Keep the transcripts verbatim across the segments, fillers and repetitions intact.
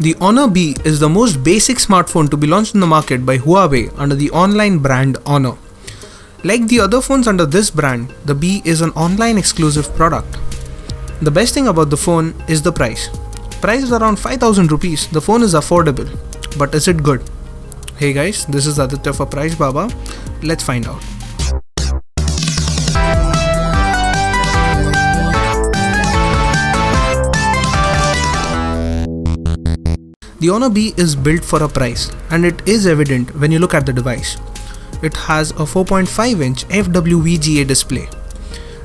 The Honor Bee is the most basic smartphone to be launched in the market by Huawei under the online brand Honor. Like the other phones under this brand, the Bee is an online exclusive product. The best thing about the phone is the price. Priced around five thousand rupees, the phone is affordable. But is it good? Hey guys, this is Aditya for Price Baba. Let's find out. The Honor Bee is built for a price, and it is evident when you look at the device. It has a four point five inch F W V G A display.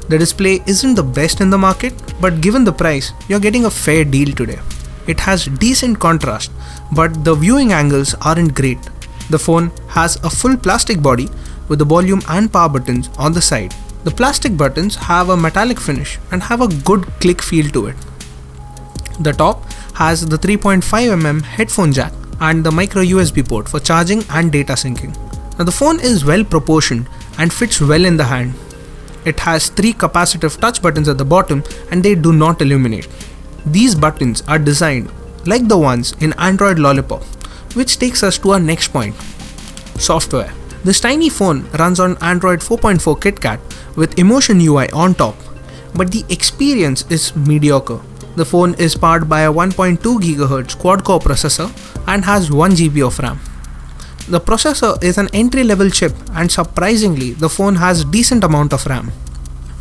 The display isn't the best in the market, but given the price, you're getting a fair deal today. It has decent contrast, but the viewing angles aren't great. The phone has a full plastic body with the volume and power buttons on the side. The plastic buttons have a metallic finish and have a good click feel to it. The top has the three point five millimeter headphone jack and the micro U S B port for charging and data syncing. Now the phone is well proportioned and fits well in the hand. It has three capacitive touch buttons at the bottom and they do not illuminate. These buttons are designed like the ones in Android Lollipop, which takes us to our next point, software. This tiny phone runs on Android four point four KitKat with Emotion U I on top, but the experience is mediocre. The phone is powered by a one point two gigahertz quad-core processor and has one G B of RAM. The processor is an entry-level chip and surprisingly, the phone has decent amount of RAM.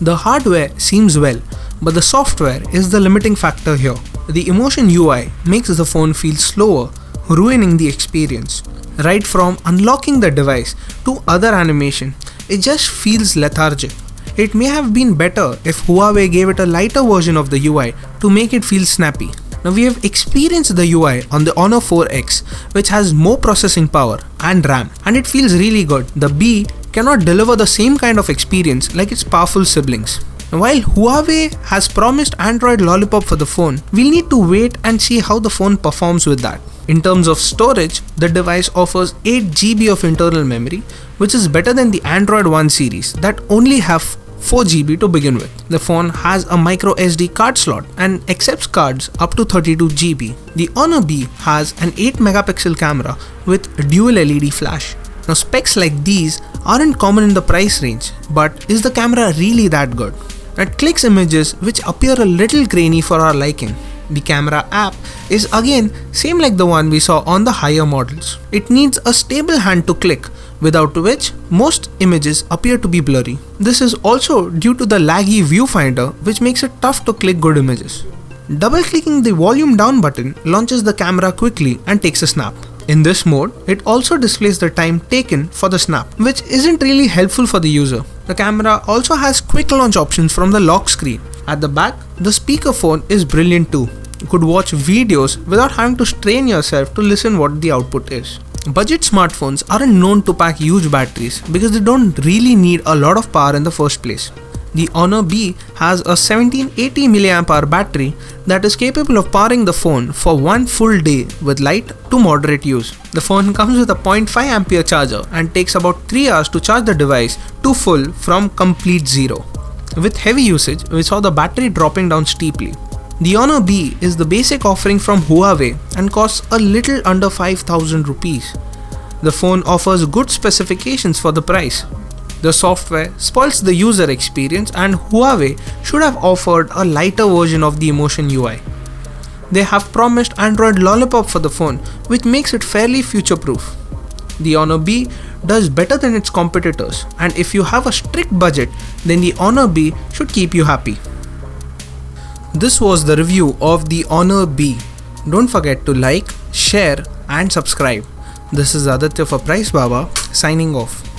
The hardware seems well, but the software is the limiting factor here. The Emotion U I makes the phone feel slower, ruining the experience. Right from unlocking the device to other animation, it just feels lethargic. It may have been better if Huawei gave it a lighter version of the U I to make it feel snappy. Now we have experienced the U I on the Honor four X, which has more processing power and RAM, and it feels really good. The Bee cannot deliver the same kind of experience like its powerful siblings. Now, while Huawei has promised Android Lollipop for the phone, we'll need to wait and see how the phone performs with that. In terms of storage, the device offers eight G B of internal memory, which is better than the Android One series that only have four G B to begin with. The phone has a microSD card slot and accepts cards up to thirty-two G B. The Honor Bee has an eight megapixel camera with dual L E D flash. Now specs like these aren't common in the price range, but is the camera really that good? It clicks images which appear a little grainy for our liking. The camera app is again same like the one we saw on the higher models. It needs a stable hand to click, without which most images appear to be blurry. This is also due to the laggy viewfinder, which makes it tough to click good images. Double clicking the volume down button launches the camera quickly and takes a snap. In this mode, it also displays the time taken for the snap, which isn't really helpful for the user. The camera also has quick launch options from the lock screen. At the back, the speakerphone is brilliant too. You could watch videos without having to strain yourself to listen what the output is. Budget smartphones aren't known to pack huge batteries because they don't really need a lot of power in the first place. The Honor Bee has a seventeen eighty milliamp hour battery that is capable of powering the phone for one full day with light to moderate use. The phone comes with a zero point five ampere charger and takes about three hours to charge the device to full from complete zero. With heavy usage, we saw the battery dropping down steeply. The Honor Bee is the basic offering from Huawei and costs a little under five thousand rupees. The phone offers good specifications for the price. The software spoils the user experience and Huawei should have offered a lighter version of the Emotion U I. They have promised Android Lollipop for the phone, which makes it fairly future-proof. The Honor Bee does better than its competitors, and if you have a strict budget, then the Honor Bee should keep you happy. This was the review of the Honor Bee. Don't forget to like, share and subscribe. This is Aditya for Price Baba signing off.